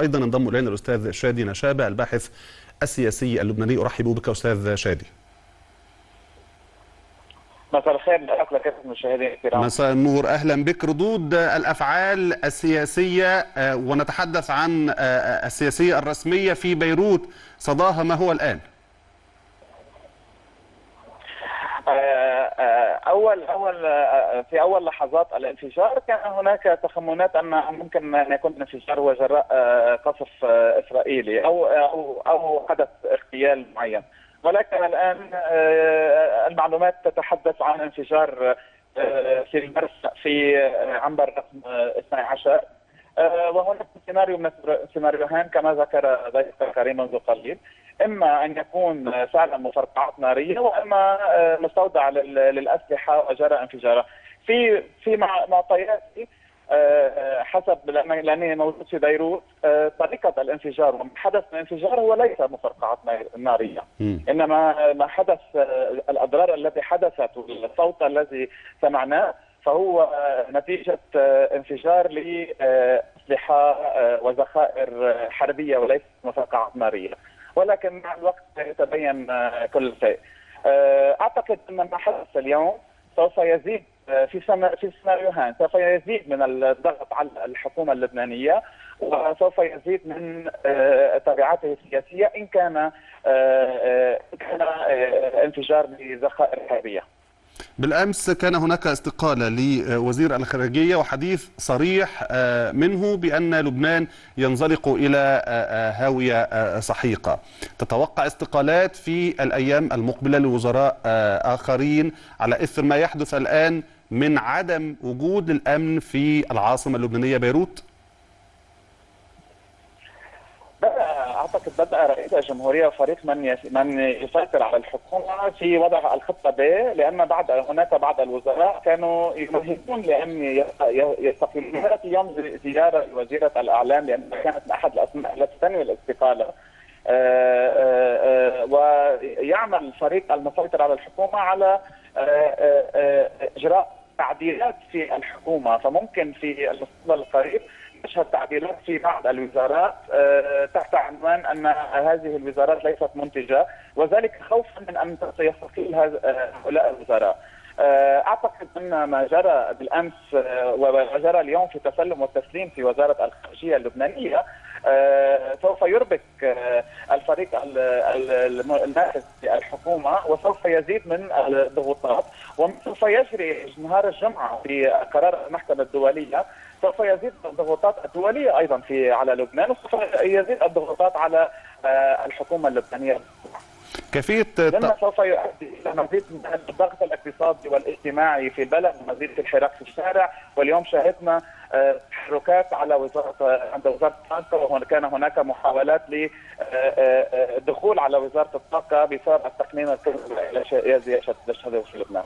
أيضا انضم إلينا الأستاذ شادي نشابة الباحث السياسي اللبناني. أرحب بك أستاذ شادي. مساء الخير لكم كافة المشاهدين الكرام. مساء النور، أهلا بك. ردود الأفعال السياسية ونتحدث عن السياسية الرسمية في بيروت صداها ما هو الآن؟ في أول لحظات الانفجار كان هناك تخمينات أن ممكن أن يكون انفجار وجراء قصف إسرائيلي أو حدث اغتيال معين، ولكن الآن المعلومات تتحدث عن انفجار في المرسى في عنبر رقم 12، وهناك سيناريو من السيناريوهان كما ذكر ضيفك الكريم منذ قليل، إما أن يكون فعلا مفرقعات نارية وإما مستودع للأسلحة وجرى انفجارها. في معطياتي حسب لأنني موجود في بيروت، طريقة الانفجار وما حدث من انفجار هو ليس مفرقعات نارية، إنما ما حدث الأضرار التي حدثت والصوت الذي سمعناه فهو نتيجة انفجار لأسلحة وذخائر حربية وليس مفرقعات نارية، ولكن مع الوقت يتبين كل شيء. أعتقد أن ما حدث اليوم سوف يزيد في سيناريوهان، سوف يزيد من الضغط على الحكومة اللبنانية وسوف يزيد من تبعاته السياسية إن كان انفجار لذخائر حربية. بالأمس كان هناك استقالة لوزير الخارجية وحديث صريح منه بأن لبنان ينزلق إلى هاوية سحيقة. تتوقع استقالات في الأيام المقبلة لوزراء آخرين على إثر ما يحدث الآن من عدم وجود الأمن في العاصمة اللبنانية بيروت؟ بدأ رئيس الجمهورية وفريق من يسيطر على الحكومة في وضع الخطة ب، لأن هناك بعض الوزراء كانوا يمهدون لأن يستقيلون. هذا يوم زيارة وزيرة الإعلام لأن كانت أحد الأسماء التي تنوي الاستقالة، ويعمل فريق المسيطر على الحكومة على إجراء تعديلات في الحكومة، فممكن في المستقبل القريب نشهد تعديلات في بعض الوزارات تحت عنوان أن هذه الوزارات ليست منتجة، وذلك خوفا من أن يستقيل هؤلاء الوزراء. أعتقد أن ما جرى بالأمس وجرى اليوم في تسلم والتسليم في وزارة الخارجية اللبنانية سوف يربك الفريق الناخب للحكومة وسوف يزيد من الضغوطات، وسوف يجري نهار الجمعة في قرار المحكمة الدولية سوف يزيد الضغوطات الدولية أيضا على لبنان، وسوف يزيد الضغوطات على الحكومة اللبنانية. كيفية لما سوف يؤدي إلى مزيد من الضغط الاقتصادي والاجتماعي في البلد ومزيد في الحراك في الشارع، واليوم شاهدنا تحركات على وزارة الطاقة، وكان هناك محاولات للدخول على وزارة الطاقة بسبب التقنين الكهربائي الذي يشهده في لبنان.